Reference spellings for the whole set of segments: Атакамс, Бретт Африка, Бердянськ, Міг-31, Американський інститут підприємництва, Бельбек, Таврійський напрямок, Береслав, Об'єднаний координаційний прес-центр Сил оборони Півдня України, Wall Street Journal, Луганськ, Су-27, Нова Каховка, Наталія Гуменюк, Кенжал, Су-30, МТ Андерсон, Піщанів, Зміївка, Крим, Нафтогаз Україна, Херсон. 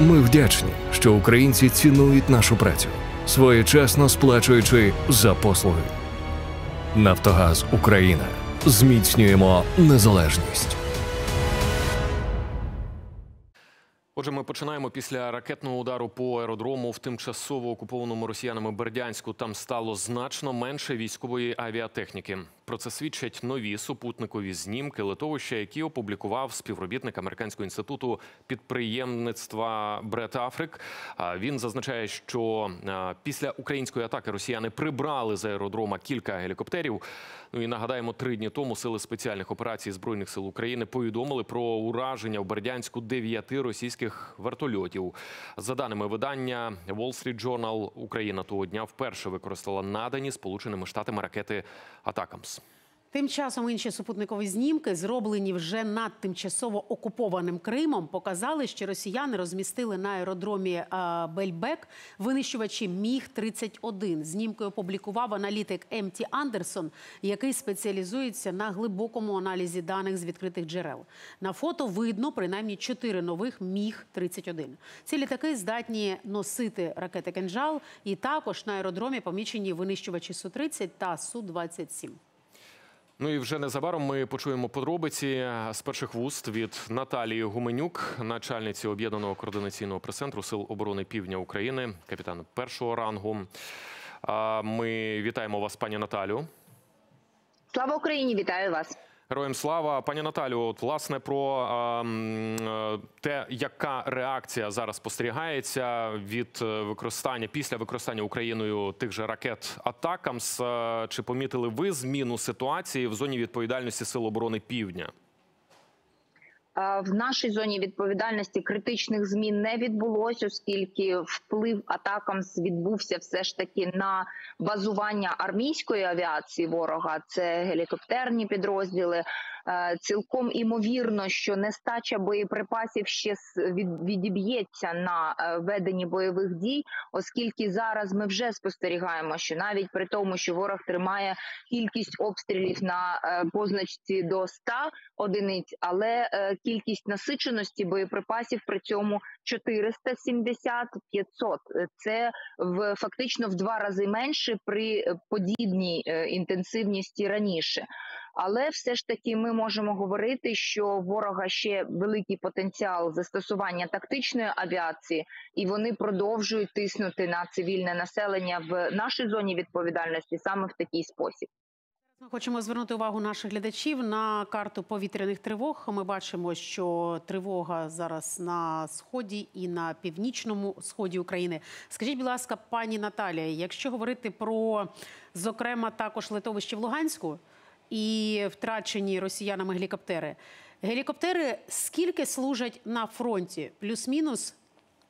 Ми вдячні, що українці цінують нашу працю, своєчасно сплачуючи за послуги. Нафтогаз Україна. Зміцнюємо незалежність. Отже, ми починаємо після ракетного удару по аеродрому в тимчасово окупованому росіянами Бердянську. Там стало значно менше військової авіатехніки. Про це свідчать нові супутникові знімки литовища, які опублікував співробітник Американського інституту підприємництва Бретт Африка. Він зазначає, що після української атаки росіяни прибрали з аеродрома кілька гелікоптерів. Ну і нагадаємо, 3 дні тому Сили спеціальних операцій Збройних сил України повідомили про ураження в Бердянську 9 російських вертольотів. За даними видання Wall Street Journal, Україна того дня вперше використала надані Сполученими Штатами ракети «Атакамс». Тим часом інші супутникові знімки, зроблені вже над тимчасово окупованим Кримом, показали, що росіяни розмістили на аеродромі Бельбек винищувачі Міг-31. Знімки опублікував аналітик МТ Андерсон, який спеціалізується на глибокому аналізі даних з відкритих джерел. На фото видно принаймні 4 нових Міг-31. Ці літаки здатні носити ракети «Кенжал», і також на аеродромі помічені винищувачі Су-30 та Су-27. Ну і вже незабаром ми почуємо подробиці з перших вуст від Наталії Гуменюк, начальниці Об'єднаного координаційного прес-центру Сил оборони Півдня України, капітан першого рангу. Ми вітаємо вас, пані Наталю. Слава Україні, вітаю вас. Героям слава. Пані Наталю, от, власне, про те, яка реакція зараз спостерігається від використання, після використання Україною тих же ракет «Атакамс». Чи помітили ви зміну ситуації в зоні відповідальності Сил оборони Півдня? В нашій зоні відповідальності критичних змін не відбулося, оскільки вплив «Атакамс» відбувся все ж таки на базування армійської авіації ворога. Це гелікоптерні підрозділи. Цілком імовірно, що нестача боєприпасів ще відіб'ється на веденні бойових дій, оскільки зараз ми вже спостерігаємо, що навіть при тому, що ворог тримає кількість обстрілів на позначці до 100 одиниць, але кількість насиченості боєприпасів при цьому 470-500. Це фактично в 2 рази менше при подібній інтенсивності раніше. Але все ж таки ми можемо говорити, що у ворога ще великий потенціал застосування тактичної авіації, і вони продовжують тиснути на цивільне населення в нашій зоні відповідальності саме в такий спосіб. Ми хочемо звернути увагу наших глядачів на карту повітряних тривог. Ми бачимо, що тривога зараз на сході і на північному сході України. Скажіть, будь ласка, пані Наталія, якщо говорити про, зокрема, також литовище в Луганську, і втрачені росіянами гелікоптери. Гелікоптери скільки служать на фронті? Плюс-мінус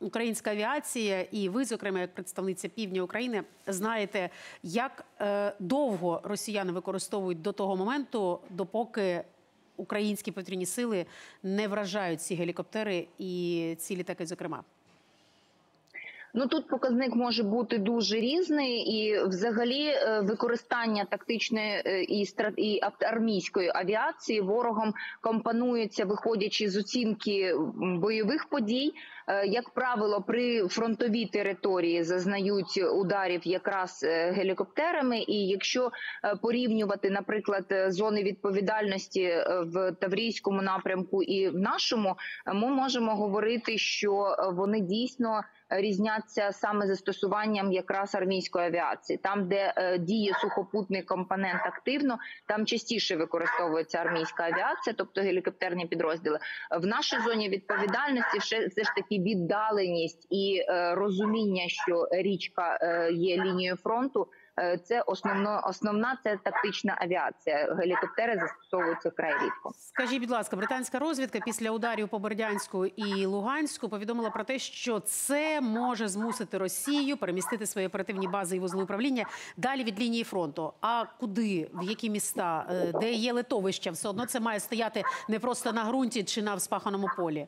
українська авіація, і ви, зокрема, як представниця Півдня України, знаєте, як довго росіяни використовують до того моменту, допоки українські повітряні сили не вражають ці гелікоптери і ці літаки, зокрема. Ну, тут показник може бути дуже різний, і взагалі використання тактичної і армійської авіації ворогом компонується, виходячи з оцінки бойових подій. Як правило, при фронтовій території зазнають ударів якраз гелікоптерами, і якщо порівнювати, наприклад, зони відповідальності в Таврійському напрямку і в нашому, ми можемо говорити, що вони дійсно різняться саме застосуванням якраз армійської авіації. Там, де діє сухопутний компонент активно, там частіше використовується армійська авіація, тобто гелікоптерні підрозділи. В нашій зоні відповідальності все ж таки віддаленість і розуміння, що річка є лінією фронту, це основна це тактична авіація. Гелікоптери застосовуються край рідко. Скажіть, будь ласка, британська розвідка після ударів по Бердянську і Луганську повідомила про те, що це може змусити Росію перемістити свої оперативні бази і вузли управління далі від лінії фронту. А куди, в які міста, де є литовища? Все одно це має стояти не просто на ґрунті чи на вспаханому полі.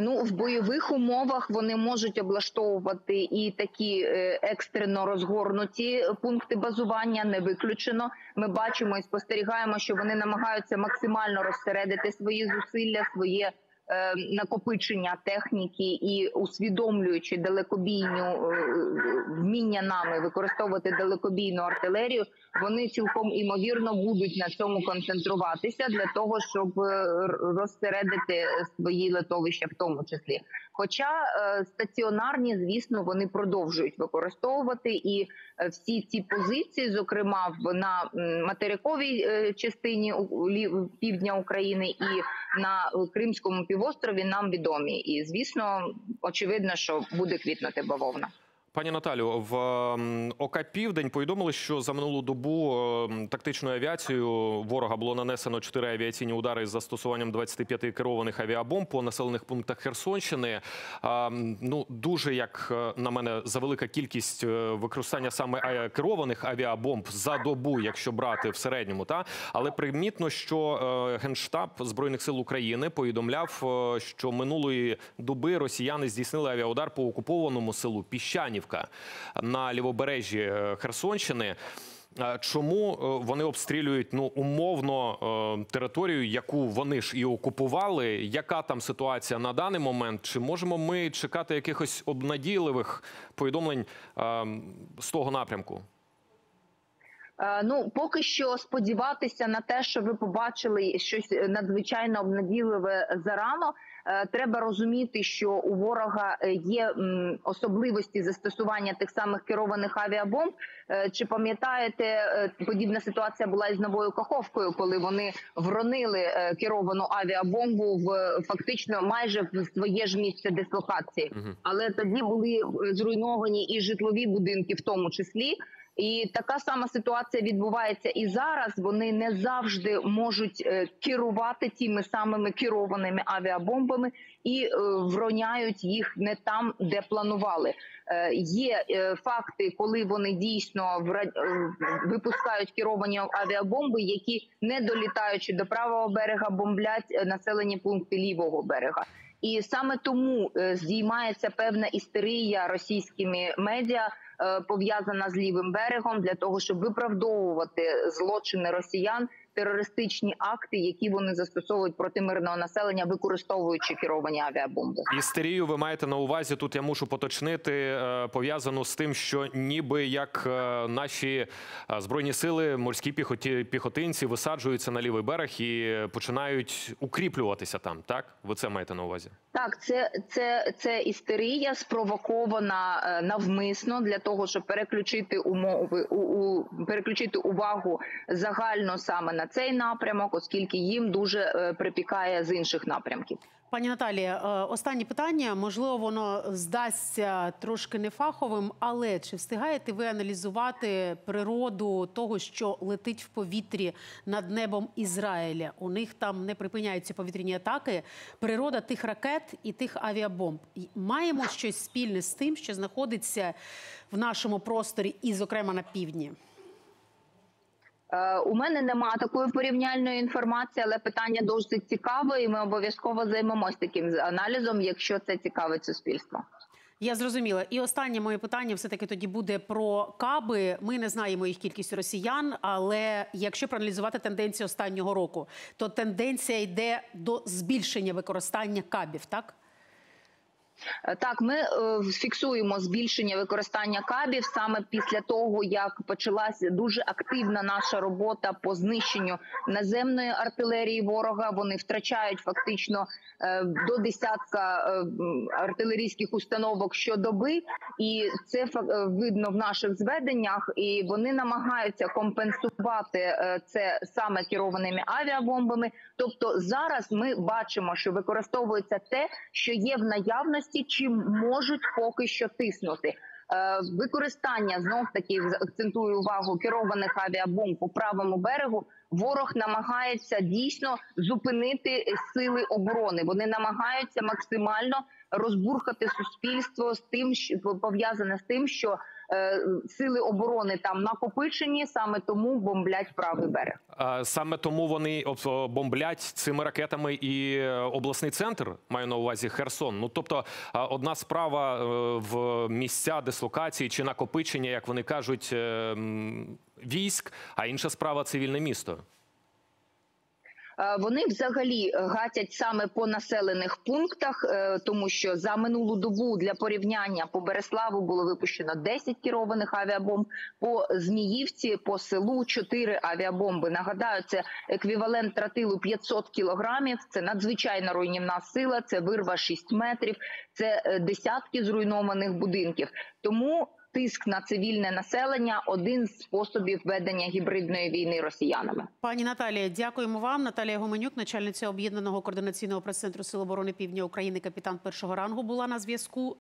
Ну, в бойових умовах вони можуть облаштовувати і такі екстрено розгорнуті пункти базування, не виключено. Ми бачимо і спостерігаємо, що вони намагаються максимально розсередити свої зусилля, своє накопичення техніки і усвідомлюючи далекобійну вміння нами використовувати далекобійну артилерію, вони цілком імовірно будуть на цьому концентруватися для того, щоб розсередити свої литовища в тому числі. Хоча стаціонарні, звісно, вони продовжують використовувати, і всі ці позиції, зокрема на материковій частині півдня України і на Кримському півострові, нам відомі. І, звісно, очевидно, що буде квітнути бавовна. Пані Наталю, в ОК «Південь» повідомили, що за минулу добу тактичною авіацією ворога було нанесено 4 авіаційні удари з застосуванням 25 керованих авіабомб по населених пунктах Херсонщини. Ну, дуже, як на мене, завелика кількість використання саме керованих авіабомб за добу, якщо брати в середньому. Та? Але примітно, що Генштаб Збройних сил України повідомляв, що минулої доби росіяни здійснили авіаудар по окупованому селу Піщанів на лівобережжі Херсонщини. Чому вони обстрілюють, ну, умовно територію, яку вони ж і окупували? Яка там ситуація на даний момент? Чи можемо ми чекати якихось обнадійливих повідомлень з того напрямку? Ну, поки що сподіватися на те, що ви побачили щось надзвичайно обнадійливе зарано. Треба розуміти, що у ворога є особливості застосування тих самих керованих авіабомб. Чи пам'ятаєте, подібна ситуація була із Новою Каховкою, коли вони вронили керовану авіабомбу в фактично майже в своє ж місце дислокації. Але тоді були зруйновані і житлові будинки в тому числі. І така сама ситуація відбувається і зараз. Вони не завжди можуть керувати тими самими керованими авіабомбами і вроняють їх не там, де планували. Є факти, коли вони дійсно випускають керовані авіабомби, які, не долітаючи до правого берега, бомблять населені пункти лівого берега. І саме тому здіймається певна істерія російськими медіа, пов'язана з лівим берегом, для того, щоб виправдовувати злочини росіян, терористичні акти, які вони застосовують проти мирного населення, використовуючи керовані авіабомби. Істерію ви маєте на увазі, тут я мушу поточнити, пов'язану з тим, що ніби як наші збройні сили, морські піхотинці висаджуються на лівий берег і починають укріплюватися там, так? Ви це маєте на увазі? Так, це істерія спровокована навмисно для того, щоб переключити увагу загально саме на цей напрямок, оскільки їм дуже припікає з інших напрямків. Пані Наталія, останнє питання, можливо, воно здасться трошки нефаховим, але чи встигаєте ви аналізувати природу того, що летить в повітрі над небом Ізраїля? У них там не припиняються повітряні атаки. Природа тих ракет і тих авіабомб. Маємо щось спільне з тим, що знаходиться в нашому просторі і, зокрема, на півдні? У мене немає такої порівняльної інформації, але питання дуже цікаве, і ми обов'язково займемось таким аналізом, якщо це цікавить суспільство. Я зрозуміла. І останнє моє питання все-таки тоді буде про каби. Ми не знаємо їх кількість росіян, але якщо проаналізувати тенденцію останнього року, то тенденція йде до збільшення використання кабів, так? Так, ми фіксуємо збільшення використання кабів саме після того, як почалася дуже активна наша робота по знищенню наземної артилерії ворога. Вони втрачають фактично до десятка артилерійських установок щодоби, і це видно в наших зведеннях, і вони намагаються компенсувати це саме керованими авіабомбами. Тобто зараз ми бачимо, що використовується те, що є в наявності, чим можуть поки що тиснути. Використання, знов-таки, акцентую увагу, керованих авіабомб по правому берегу, ворог намагається дійсно зупинити сили оборони. Вони намагаються максимально розбурхати суспільство з тим, пов'язане з тим, що сили оборони там накопичені, саме тому бомблять правий берег. Саме тому вони бомблять цими ракетами і обласний центр, маю на увазі Херсон. Ну, тобто, одна справа в місця дислокації чи накопичення, як вони кажуть, військ, а інша справа – цивільне місто. Вони взагалі гатять саме по населених пунктах, тому що за минулу добу для порівняння по Береславу було випущено 10 керованих авіабомб, по Зміївці, по селу 4 авіабомби. Нагадаю, це еквівалент тротилу 500 кілограмів, це надзвичайна руйнівна сила, це вирва 6 метрів, це десятки зруйнованих будинків. Тому тиск на цивільне населення – один з способів ведення гібридної війни росіянами. Пані Наталія, дякуємо вам. Наталія Гуменюк, начальниця Об'єднаного координаційного прес-центру Сил оборони Півдня України, капітан першого рангу, була на зв'язку.